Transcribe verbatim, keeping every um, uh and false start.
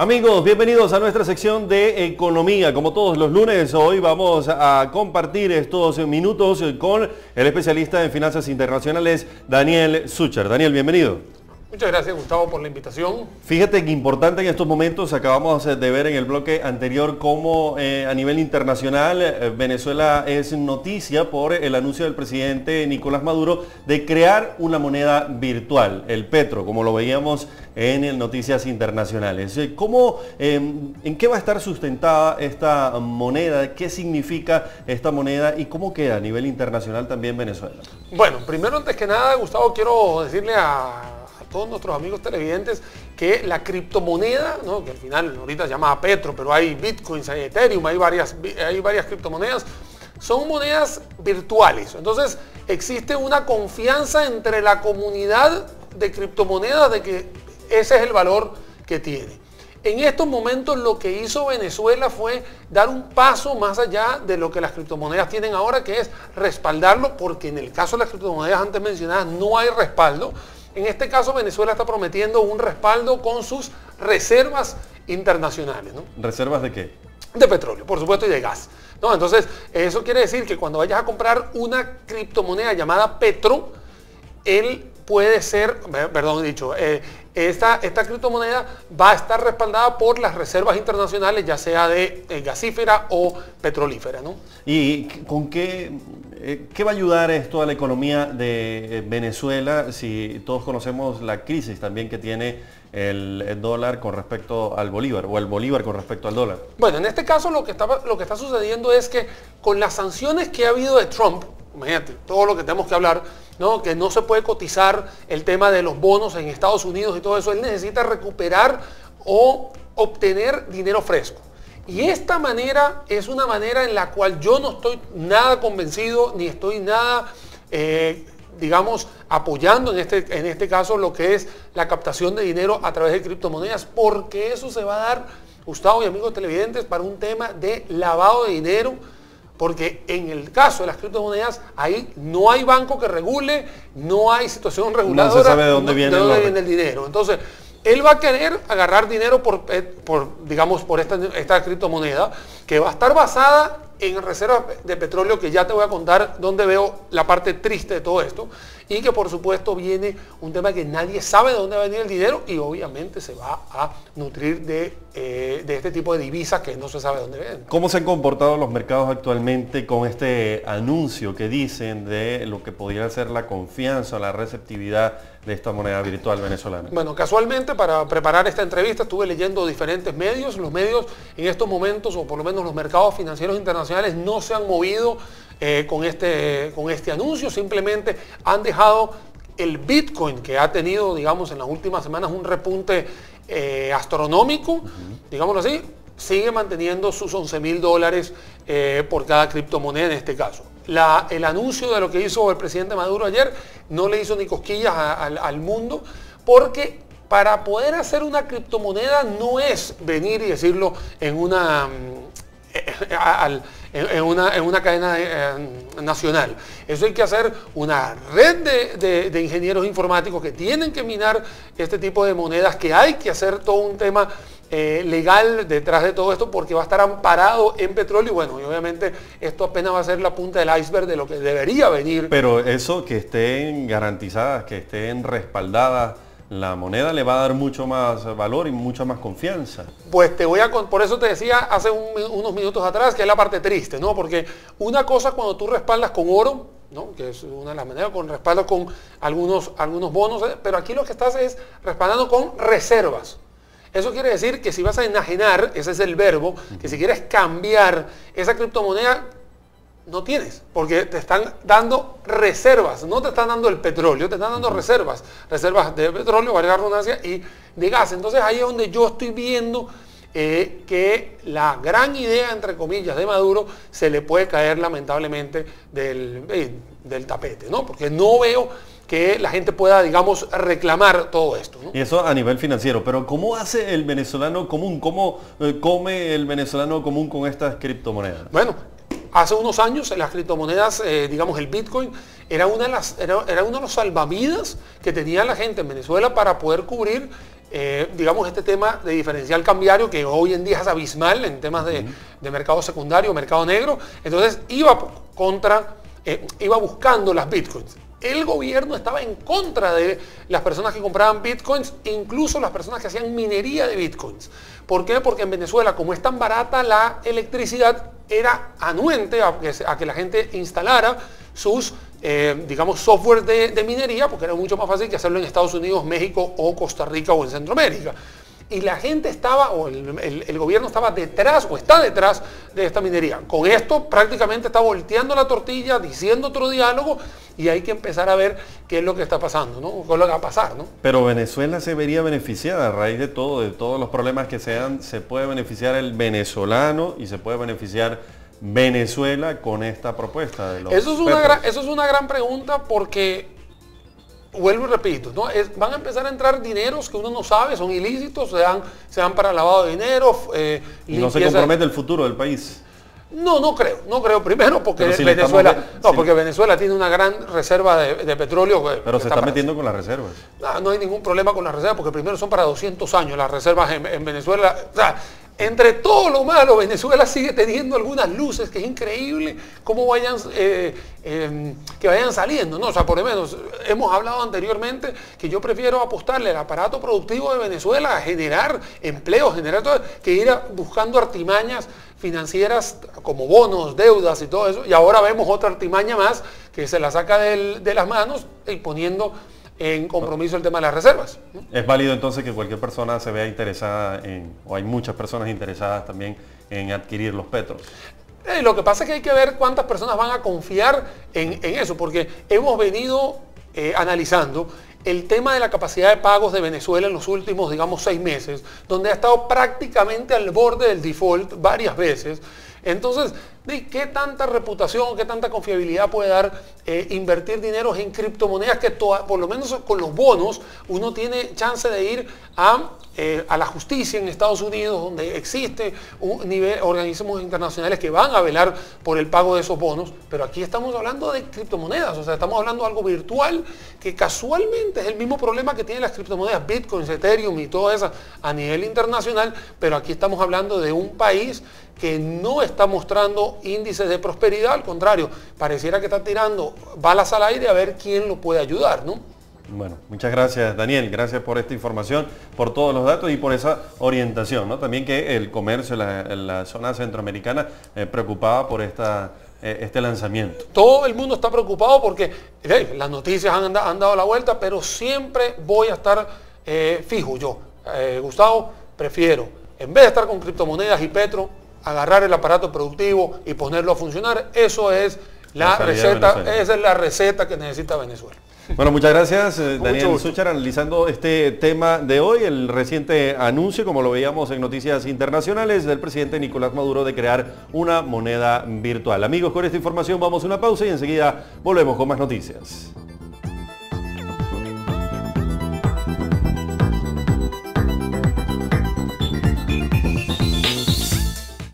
Amigos, bienvenidos a nuestra sección de economía. Como todos los lunes, hoy vamos a compartir estos minutos con el especialista en finanzas internacionales, Daniel Suchar. Daniel, bienvenido. Muchas gracias, Gustavo, por la invitación. Fíjate que importante en estos momentos, acabamos de ver en el bloque anterior cómo eh, a nivel internacional eh, Venezuela es noticia por el anuncio del presidente Nicolás Maduro de crear una moneda virtual, el Petro, como lo veíamos en el Noticias Internacionales. ¿Cómo, eh, ¿En qué va a estar sustentada esta moneda? ¿Qué significa esta moneda? ¿Y cómo queda a nivel internacional también Venezuela? Bueno, primero, antes que nada, Gustavo, quiero decirle a todos nuestros amigos televidentes que la criptomoneda, ¿no?, que al final ahorita se llama Petro, pero hay Bitcoins, hay Ethereum, hay varias, hay varias criptomonedas, son monedas virtuales. Entonces existe una confianza entre la comunidad de criptomonedas de que ese es el valor que tiene. En estos momentos lo que hizo Venezuela fue dar un paso más allá de lo que las criptomonedas tienen ahora, que es respaldarlo, porque en el caso de las criptomonedas antes mencionadas no hay respaldo. En este caso, Venezuela está prometiendo un respaldo con sus reservas internacionales, ¿no? ¿Reservas de qué? De petróleo, por supuesto, y de gas, ¿no? Entonces, eso quiere decir que cuando vayas a comprar una criptomoneda llamada Petro, él puede ser, perdón, dicho, eh, esta, esta criptomoneda va a estar respaldada por las reservas internacionales, ya sea de eh, gasífera o petrolífera, ¿no? ¿Y con qué, eh, qué va a ayudar esto a la economía de eh, Venezuela, si todos conocemos la crisis también que tiene el, el dólar con respecto al bolívar, o el bolívar con respecto al dólar? Bueno, en este caso lo que está, lo que está sucediendo es que con las sanciones que ha habido de Trump, imagínate, todo lo que tenemos que hablar, ¿no?, que no se puede cotizar el tema de los bonos en Estados Unidos y todo eso, él necesita recuperar o obtener dinero fresco. Y esta manera es una manera en la cual yo no estoy nada convencido, ni estoy nada, eh, digamos, apoyando en este, en este caso lo que es la captación de dinero a través de criptomonedas, porque eso se va a dar, Gustavo y amigos televidentes, para un tema de lavado de dinero. Porque en el caso de las criptomonedas, ahí no hay banco que regule, no hay situación reguladora. No se sabe de dónde viene, de dónde viene el dinero. Entonces, él va a querer agarrar dinero por, por digamos, por esta, esta criptomoneda, que va a estar basada en reservas de petróleo, que ya te voy a contar dónde veo la parte triste de todo esto, y que por supuesto viene un tema que nadie sabe de dónde va a venir el dinero, y obviamente se va a nutrir de, eh, de este tipo de divisas que no se sabe de dónde vienen. ¿Cómo se han comportado los mercados actualmente con este anuncio que dicen de lo que podría ser la confianza, la receptividad de esta moneda virtual venezolana? Bueno, casualmente para preparar esta entrevista estuve leyendo diferentes medios. Los medios en estos momentos, o por lo menos los mercados financieros internacionales, no se han movido eh, con, este, con este anuncio, simplemente han dejado el Bitcoin, que ha tenido, digamos, en las últimas semanas un repunte eh, astronómico, uh-huh. digámoslo así, sigue manteniendo sus once mil dólares eh, por cada criptomoneda en este caso. La, el anuncio de lo que hizo el presidente Maduro ayer no le hizo ni cosquillas a, a, al mundo, porque para poder hacer una criptomoneda no es venir y decirlo en una... Al, en, una, en una cadena eh, nacional. Eso hay que hacer una red de, de, de ingenieros informáticos que tienen que minar este tipo de monedas, que hay que hacer todo un tema eh, legal detrás de todo esto, porque va a estar amparado en petróleo. Y bueno, y obviamente esto apenas va a ser la punta del iceberg de lo que debería venir. Pero eso, que estén garantizadas, que estén respaldadas la moneda, le va a dar mucho más valor y mucha más confianza. Pues te voy a... Por eso te decía hace un, unos minutos atrás que es la parte triste, ¿no? Porque una cosa cuando tú respaldas con oro, ¿no?, que es una de las maneras, con respaldo con algunos, algunos bonos, ¿eh?, pero aquí lo que estás es respaldando con reservas. Eso quiere decir que si vas a enajenar, ese es el verbo, que si quieres cambiar esa criptomoneda, no tienes, porque te están dando reservas, no te están dando el petróleo, te están dando reservas, reservas de petróleo, valga la redundancia, y de gas. Entonces ahí es donde yo estoy viendo eh, que la gran idea, entre comillas, de Maduro se le puede caer lamentablemente del, eh, del tapete, ¿no? Porque no veo que la gente pueda, digamos, reclamar todo esto, ¿no? Y eso a nivel financiero. Pero ¿cómo hace el venezolano común? ¿Cómo eh, come el venezolano común con estas criptomonedas? Bueno, hace unos años las criptomonedas, eh, digamos el Bitcoin, era, una de las, era, era uno de los salvavidas que tenía la gente en Venezuela para poder cubrir, eh, digamos, este tema de diferencial cambiario que hoy en día es abismal en temas de, uh-huh. de mercado secundario, mercado negro. Entonces iba contra, eh, iba buscando las bitcoins. El gobierno estaba en contra de las personas que compraban bitcoins, incluso las personas que hacían minería de bitcoins. ¿Por qué? Porque en Venezuela, como es tan barata la electricidad, era anuente a que, a que la gente instalara sus, eh, digamos, software de, de minería, porque era mucho más fácil que hacerlo en Estados Unidos, México o Costa Rica o en Centroamérica. Y la gente estaba, o el, el, el gobierno estaba detrás, o está detrás de esta minería. Con esto prácticamente está volteando la tortilla, diciendo otro diálogo, y hay que empezar a ver qué es lo que está pasando, ¿no? Qué es lo que va a pasar, ¿no? Pero Venezuela se vería beneficiada a raíz de todo, de todos los problemas que se dan. Se puede beneficiar el venezolano y se puede beneficiar Venezuela con esta propuesta de los eso es una gran, eso es una gran pregunta porque... Vuelvo y repito, ¿no? Es, van a empezar a entrar dineros que uno no sabe, son ilícitos, se dan, se dan para lavado de dinero. Eh, ¿Y no se compromete el futuro del país? No, no creo, no creo. Primero porque si Venezuela estamos, no, si porque Venezuela tiene una gran reserva de, de petróleo. Que, pero que se está, está metiendo con las reservas. No, no hay ningún problema con las reservas porque primero son para doscientos años las reservas en, en Venezuela. O sea, entre todo lo malo, Venezuela sigue teniendo algunas luces que es increíble cómo vayan, eh, eh, que vayan saliendo, ¿no? O sea, por lo menos hemos hablado anteriormente que yo prefiero apostarle al aparato productivo de Venezuela a generar empleo, generar todo, que ir a, buscando artimañas financieras como bonos, deudas y todo eso. Y ahora vemos otra artimaña más que se la saca del, de las manos y poniendo en compromiso el tema de las reservas. Es válido entonces que cualquier persona se vea interesada en, o hay muchas personas interesadas también en adquirir los petros. Eh, lo que pasa es que hay que ver cuántas personas van a confiar en, en eso, porque hemos venido eh, analizando el tema de la capacidad de pagos de Venezuela en los últimos, digamos, seis meses, donde ha estado prácticamente al borde del default varias veces. Entonces, ¿qué tanta reputación, qué tanta confiabilidad puede dar eh, invertir dinero en criptomonedas que toda, por lo menos con los bonos uno tiene chance de ir a, eh, a la justicia en Estados Unidos, donde existe un nivel, organismos internacionales que van a velar por el pago de esos bonos? Pero aquí estamos hablando de criptomonedas, o sea, estamos hablando de algo virtual que casualmente es el mismo problema que tienen las criptomonedas, Bitcoin, Ethereum y todo eso a nivel internacional, pero aquí estamos hablando de un país que no está mostrando índices de prosperidad, al contrario, pareciera que está tirando balas al aire a ver quién lo puede ayudar, ¿no? Bueno, muchas gracias, Daniel, gracias por esta información, por todos los datos y por esa orientación, ¿no? También que el comercio en la, la zona centroamericana eh, preocupaba por esta... este lanzamiento. Todo el mundo está preocupado porque hey, las noticias han, han dado la vuelta, pero siempre voy a estar eh, fijo yo. Eh, Gustavo, prefiero, en vez de estar con criptomonedas y Petro, agarrar el aparato productivo y ponerlo a funcionar. Eso es la, la receta, esa es la receta que necesita Venezuela. Bueno, muchas gracias, eh, Daniel Suchar, analizando este tema de hoy, el reciente anuncio, como lo veíamos en Noticias Internacionales, del presidente Nicolás Maduro de crear una moneda virtual. Amigos, con esta información vamos a una pausa y enseguida volvemos con más noticias.